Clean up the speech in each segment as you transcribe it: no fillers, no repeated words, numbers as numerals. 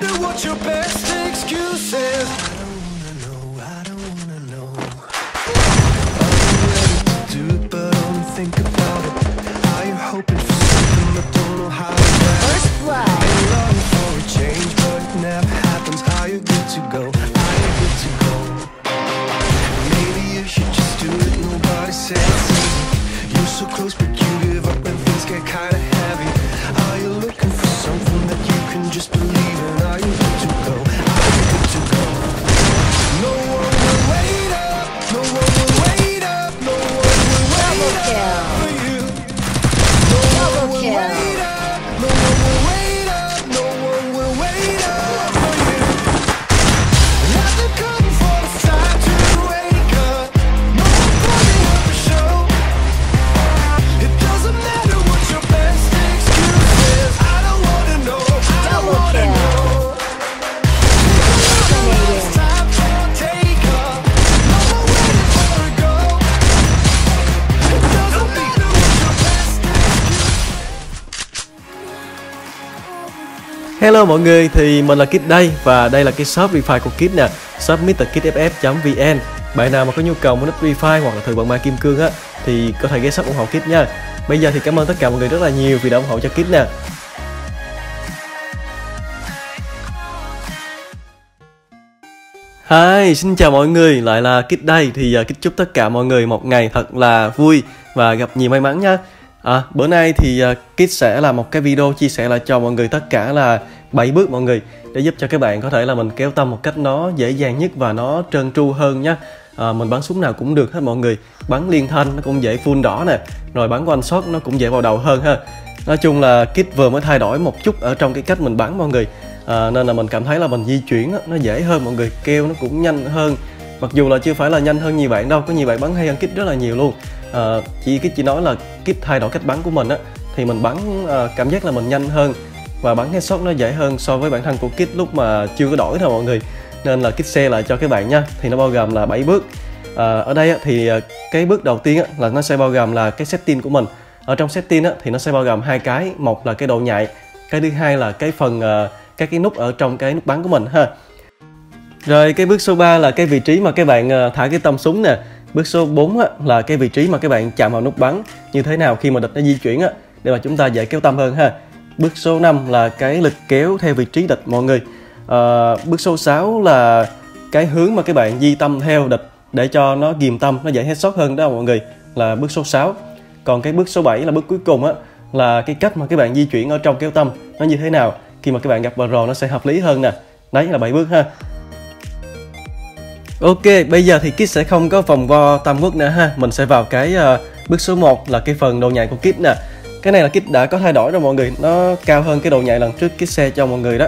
matter what your best excuse is. I don't wanna know, I don't wanna know. I'm ready to do it, but only think about it. I am hoping for something, but don't know how to act. First blood. I'm longing for a change, but it never happens. How you good to go? How you good to go? Maybe you should just do it, nobody says it. You're so close, but you give up when things get kinda heavy. Are you looking for something that you can just believe in? Are you good to go? Are you good to go? No one will wait up. No one will wait up. No one will wait up for you. No one will wait up. No one will wait up. No one will wait up for you. Nothing coming for the time to wake up. No one coming up for show. It doesn't matter what your best excuse is. I don't wanna know. I don't wanna know. Hello mọi người, thì mình là Kit đây và đây là cái shop refi của Kit nè, submitterkitff.vn. Bạn nào mà có nhu cầu muốn nắp refi hoặc là thử bằng ma kim cương á thì có thể ghé shop ủng hộ Kit nha. Bây giờ thì cảm ơn tất cả mọi người rất là nhiều vì đã ủng hộ cho Kit nè. Hi, xin chào mọi người, lại là Kit đây. Thì Kit chúc tất cả mọi người một ngày thật là vui và gặp nhiều may mắn nha. Bữa nay thì Kit sẽ làm một cái video chia sẻ lại cho mọi người tất cả là 7 bước mọi người, để giúp cho các bạn có thể là mình kéo tâm một cách nó dễ dàng nhất và nó trơn tru hơn nhé. Mình bắn súng nào cũng được hết mọi người, bắn liên thanh nó cũng dễ full đỏ nè, rồi bắn one shot nó cũng dễ vào đầu hơn ha. Nói chung là Kit vừa mới thay đổi một chút ở trong cái cách mình bắn mọi người, nên là mình cảm thấy là mình di chuyển nó dễ hơn mọi người, kêu nó cũng nhanh hơn. Mặc dù là chưa phải là nhanh hơn nhiều bạn đâu, có nhiều bạn bắn hay hơn Kit rất là nhiều luôn. Chị nói là Kit thay đổi cách bắn của mình á, thì mình bắn cảm giác là mình nhanh hơn và bắn headshot nó dễ hơn so với bản thân của Kit lúc mà chưa có đổi thôi mọi người. Nên là Kit share lại cho các bạn nha. Thì nó bao gồm là 7 bước. Ở đây á, thì cái bước đầu tiên á, là nó sẽ bao gồm là cái setting của mình. Ở trong setting á, thì nó sẽ bao gồm hai cái, một là cái độ nhạy, cái thứ hai là cái phần các cái nút ở trong cái nút bắn của mình ha. Rồi cái bước số 3 là cái vị trí mà các bạn thả cái tâm súng nè. Bước số 4 á, là cái vị trí mà các bạn chạm vào nút bắn như thế nào khi mà địch nó di chuyển á, để mà chúng ta dễ kéo tâm hơn ha. Bước số 5 là cái lực kéo theo vị trí địch mọi người. Bước số 6 là cái hướng mà các bạn di tâm theo địch để cho nó ghìm tâm, nó dễ headshot hơn đó mọi người, là bước số 6. Còn cái bước số 7 là bước cuối cùng á, là cái cách mà các bạn di chuyển ở trong kéo tâm nó như thế nào khi mà các bạn gặp vào rồ nó sẽ hợp lý hơn nè. Đấy là 7 bước ha. Ok, bây giờ thì Kit sẽ không có vòng vo tam quốc nữa ha. Mình sẽ vào cái bước số 1 là cái phần độ nhạy của Kit nè. Cái này là Kit đã có thay đổi rồi mọi người, nó cao hơn cái độ nhạy lần trước Kit share cho mọi người đó.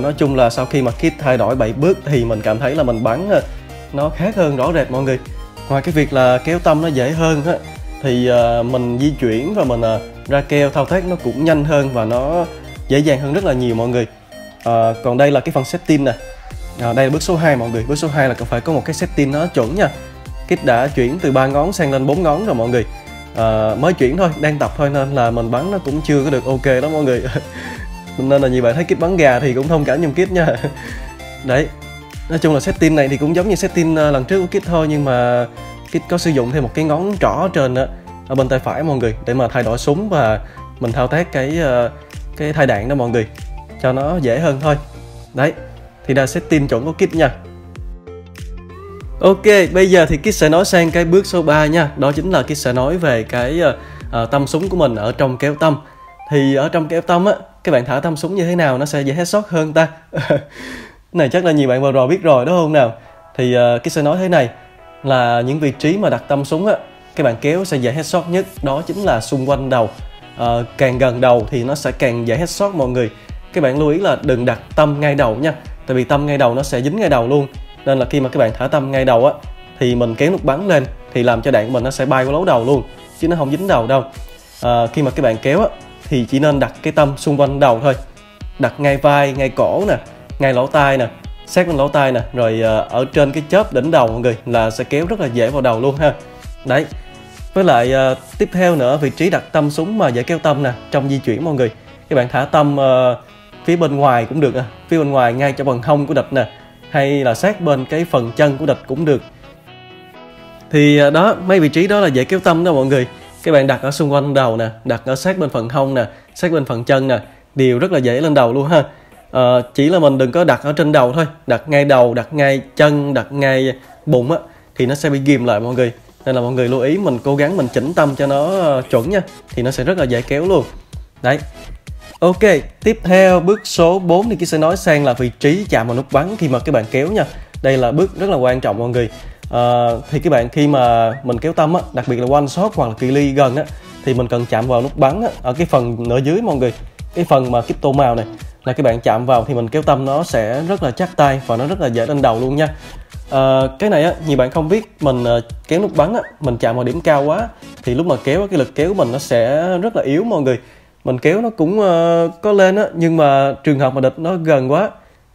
Nói chung là sau khi mà Kit thay đổi 7 bước thì mình cảm thấy là mình bắn nó khác hơn rõ rệt mọi người. Ngoài cái việc là kéo tâm nó dễ hơn á, thì mình di chuyển và mình ra keo thao tác nó cũng nhanh hơn và nó dễ dàng hơn rất là nhiều mọi người. Còn đây là cái phần setting nè. Đây là bước số 2 mọi người. Bước số 2 là phải có một cái setting nó chuẩn nha. Kit đã chuyển từ 3 ngón sang lên 4 ngón rồi mọi người. Mới chuyển thôi, đang tập thôi nên là mình bắn nó cũng chưa có được ok đó mọi người. Nên là như bạn thấy Kit bắn gà thì cũng thông cảm giùm Kit nha. Đấy, nói chung là setting này thì cũng giống như setting lần trước của Kit thôi, nhưng mà Kit có sử dụng thêm một cái ngón trỏ trên đó, ở bên tay phải mọi người, để mà thay đổi súng và mình thao tác cái thay đạn đó mọi người, cho nó dễ hơn thôi. Đấy, thì đã setting chuẩn của Kit nha. Ok, bây giờ thì Kit sẽ nói sang cái bước số 3 nha. Đó chính là Kit sẽ nói về cái tâm súng của mình ở trong kéo tâm. Thì ở trong kéo tâm á, các bạn thả tâm súng như thế nào nó sẽ dễ headshot hơn ta? Này chắc là nhiều bạn vừa rồi biết rồi đúng không nào? Thì Kit sẽ nói thế này, là những vị trí mà đặt tâm súng á, các bạn kéo sẽ dễ headshot nhất, đó chính là xung quanh đầu. Càng gần đầu thì nó sẽ càng dễ headshot mọi người. Các bạn lưu ý là đừng đặt tâm ngay đầu nha, tại vì tâm ngay đầu nó sẽ dính ngay đầu luôn. Nên là khi mà các bạn thả tâm ngay đầu á, thì mình kéo nút bắn lên thì làm cho đạn của mình nó sẽ bay qua lỗ đầu luôn, chứ nó không dính đầu đâu. Khi mà các bạn kéo á, thì chỉ nên đặt cái tâm xung quanh đầu thôi, đặt ngay vai, ngay cổ nè, ngay lỗ tai nè, sát bên lỗ tai nè, rồi ở trên cái chớp đỉnh đầu mọi người, là sẽ kéo rất là dễ vào đầu luôn ha. Đấy, với lại tiếp theo nữa, vị trí đặt tâm súng mà dễ kéo tâm nè, trong di chuyển mọi người, các bạn thả tâm phía bên ngoài cũng được, phía bên ngoài ngay cho bằng hông của địch nè, hay là sát bên cái phần chân của địch cũng được. Thì đó, mấy vị trí đó là dễ kéo tâm đó mọi người. Các bạn đặt ở xung quanh đầu nè, đặt ở sát bên phần hông nè, sát bên phần chân nè, đều rất là dễ lên đầu luôn ha. Chỉ là mình đừng có đặt ở trên đầu thôi, đặt ngay đầu, đặt ngay chân, đặt ngay bụng á, thì nó sẽ bị ghìm lại mọi người. Nên là mọi người lưu ý mình cố gắng mình chỉnh tâm cho nó chuẩn nha, thì nó sẽ rất là dễ kéo luôn. Đấy. Ok, tiếp theo bước số 4 thì Kiss sẽ nói sang là vị trí chạm vào nút bắn khi mà các bạn kéo nha. Đây là bước rất là quan trọng mọi người. Thì các bạn khi mà mình kéo tâm á, đặc biệt là one shot hoặc là cự ly gần á, thì mình cần chạm vào nút bắn á, ở cái phần nửa dưới mọi người. Cái phần mà kíp tô màu này là các bạn chạm vào thì mình kéo tâm nó sẽ rất là chắc tay và nó rất là dễ lên đầu luôn nha. Cái này á, nhiều bạn không biết, mình kéo nút bắn á, mình chạm vào điểm cao quá thì lúc mà kéo cái lực kéo của mình nó sẽ rất là yếu mọi người. Mình kéo nó cũng có lên á, nhưng mà trường hợp mà địch nó gần quá,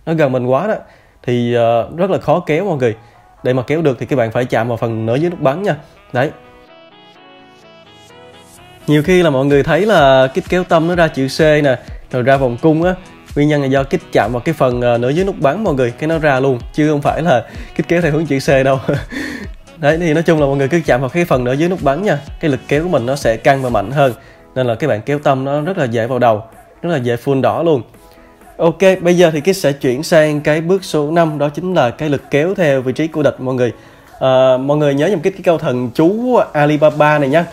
nó gần mình quá đó thì rất là khó kéo mọi người. Để mà kéo được thì các bạn phải chạm vào phần nửa dưới nút bắn nha. Đấy. Nhiều khi là mọi người thấy là kích kéo tâm nó ra chữ C nè, rồi ra vòng cung á, nguyên nhân là do kích chạm vào cái phần nửa dưới nút bắn mọi người, cái nó ra luôn, chứ không phải là kích kéo theo hướng chữ C đâu. Đấy, thì nói chung là mọi người cứ chạm vào cái phần nửa dưới nút bắn nha, cái lực kéo của mình nó sẽ căng và mạnh hơn. Nên là các bạn kéo tâm nó rất là dễ vào đầu, rất là dễ full đỏ luôn. Ok, bây giờ thì Kiss sẽ chuyển sang cái bước số 5, đó chính là cái lực kéo theo vị trí của địch mọi người. Mọi người nhớ giùm Kiss cái câu thần chú Alibaba này nha.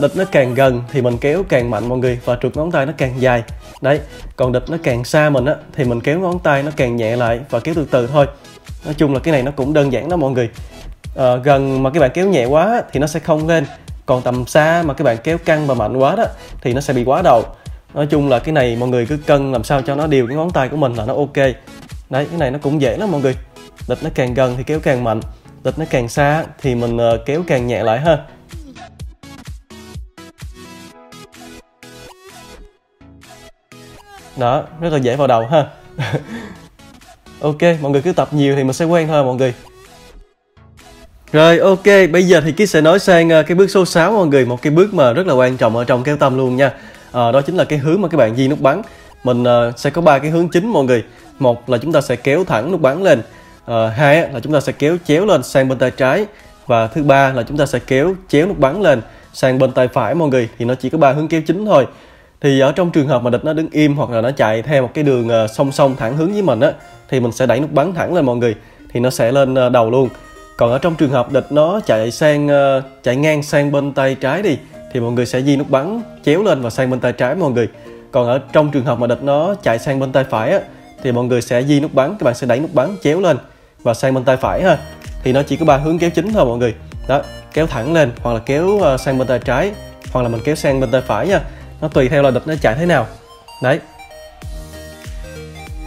Địch nó càng gần thì mình kéo càng mạnh mọi người, và trượt ngón tay nó càng dài. Đấy, còn địch nó càng xa mình á, thì mình kéo ngón tay nó càng nhẹ lại và kéo từ từ thôi. Nói chung là cái này nó cũng đơn giản đó mọi người. Gần mà các bạn kéo nhẹ quá thì nó sẽ không lên, còn tầm xa mà các bạn kéo căng và mạnh quá đó thì nó sẽ bị quá đầu. Nói chung là cái này mọi người cứ cân làm sao cho nó đều cái ngón tay của mình là nó ok. Đấy, cái này nó cũng dễ lắm mọi người. Địch nó càng gần thì kéo càng mạnh, địch nó càng xa thì mình kéo càng nhẹ lại ha. Đó, rất là dễ vào đầu ha. Ok, mọi người cứ tập nhiều thì mình sẽ quen thôi mọi người. Rồi ok, bây giờ thì Kiss sẽ nói sang cái bước số 6 mọi người, một cái bước mà rất là quan trọng ở trong kéo tâm luôn nha. Đó chính là cái hướng mà các bạn di nút bắn. Mình sẽ có 3 cái hướng chính mọi người. Một là chúng ta sẽ kéo thẳng nút bắn lên, hai là chúng ta sẽ kéo chéo lên sang bên tay trái, và thứ ba là chúng ta sẽ kéo chéo nút bắn lên sang bên tay phải mọi người. Thì nó chỉ có 3 hướng kéo chính thôi. Thì ở trong trường hợp mà địch nó đứng im hoặc là nó chạy theo một cái đường song song thẳng hướng với mình á, thì mình sẽ đẩy nút bắn thẳng lên mọi người, thì nó sẽ lên đầu luôn. Còn ở trong trường hợp địch nó chạy ngang sang bên tay trái đi, thì mọi người sẽ di nút bắn chéo lên và sang bên tay trái mọi người. Còn ở trong trường hợp mà địch nó chạy sang bên tay phải á, thì mọi người sẽ di nút bắn, các bạn sẽ đẩy nút bắn chéo lên và sang bên tay phải ha. Thì nó chỉ có 3 hướng kéo chính thôi mọi người. Đó, kéo thẳng lên hoặc là kéo sang bên tay trái, hoặc là mình kéo sang bên tay phải nha. Nó tùy theo là địch nó chạy thế nào. Đấy.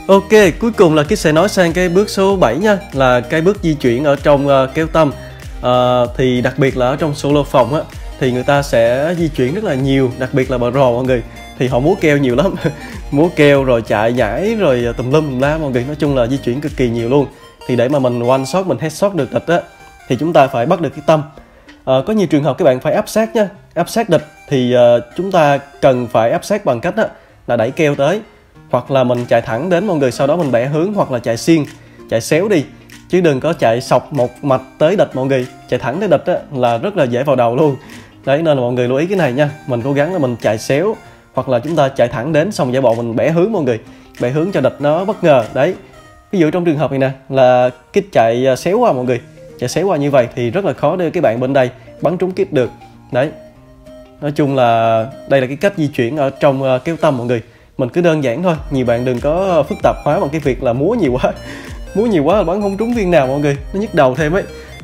Ok, cuối cùng là Kiss sẽ nói sang cái bước số 7 nha, là cái bước di chuyển ở trong kéo tâm. Thì đặc biệt là ở trong solo phòng á, thì người ta sẽ di chuyển rất là nhiều, đặc biệt là bà rò mọi người, thì họ múa keo nhiều lắm. Múa keo rồi chạy nhảy rồi tùm la mọi người, nói chung là di chuyển cực kỳ nhiều luôn. Thì để mà mình one shot, mình headshot được địch á, thì chúng ta phải bắt được cái tâm. Có nhiều trường hợp các bạn phải áp sát nha, áp sát địch thì chúng ta cần phải áp sát bằng cách á, là đẩy keo tới, hoặc là mình chạy thẳng đến mọi người, sau đó mình bẻ hướng hoặc là chạy xiên, chạy xéo đi, chứ đừng có chạy sọc một mạch tới địch mọi người. Chạy thẳng tới địch á, là rất là dễ vào đầu luôn. Đấy, nên là mọi người lưu ý cái này nha. Mình cố gắng là mình chạy xéo, hoặc là chúng ta chạy thẳng đến xong giả bộ mình bẻ hướng mọi người, bẻ hướng cho địch nó bất ngờ. Đấy, ví dụ trong trường hợp này nè, là Kiss chạy xéo qua mọi người, chạy xéo qua như vậy thì rất là khó để các bạn bên đây bắn trúng Kiss được. Đấy, nói chung là đây là cái cách di chuyển ở trong kéo tâm mọi người. Mình cứ đơn giản thôi, nhiều bạn đừng có phức tạp hóa bằng cái việc là múa nhiều quá. Múa nhiều quá là bắn không trúng viên nào mọi người, nó nhức đầu thêm ấy.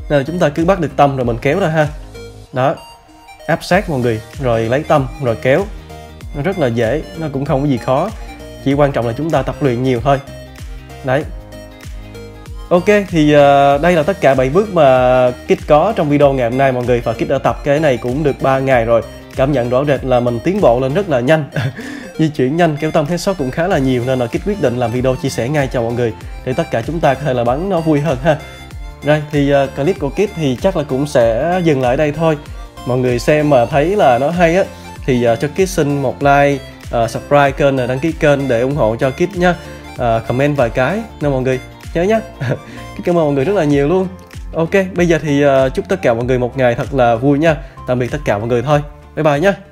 Nên là chúng ta cứ bắt được tâm rồi mình kéo ra ha. Đó, áp sát mọi người, rồi lấy tâm, rồi kéo. Nó rất là dễ, nó cũng không có gì khó. Chỉ quan trọng là chúng ta tập luyện nhiều thôi. Đấy. Ok, thì đây là tất cả 7 bước mà Kiss có trong video ngày hôm nay mọi người. Và Kiss đã tập cái này cũng được 3 ngày rồi. Cảm nhận rõ rệt là mình tiến bộ lên rất là nhanh. Di chuyển nhanh, kéo tâm headshot cũng khá là nhiều, nên là Kiss quyết định làm video chia sẻ ngay cho mọi người, để tất cả chúng ta có thể là bắn nó vui hơn ha. Rồi, thì clip của Kiss thì chắc là cũng sẽ dừng lại đây thôi. Mọi người xem mà thấy là nó hay á, thì cho Kiss xin một like, subscribe kênh và đăng ký kênh để ủng hộ cho Kit nhé. Comment vài cái nè mọi người nhớ nhé. Cảm ơn mọi người rất là nhiều luôn. Ok, bây giờ thì chúc tất cả mọi người một ngày thật là vui nha. Tạm biệt tất cả mọi người thôi. Bye bye nha.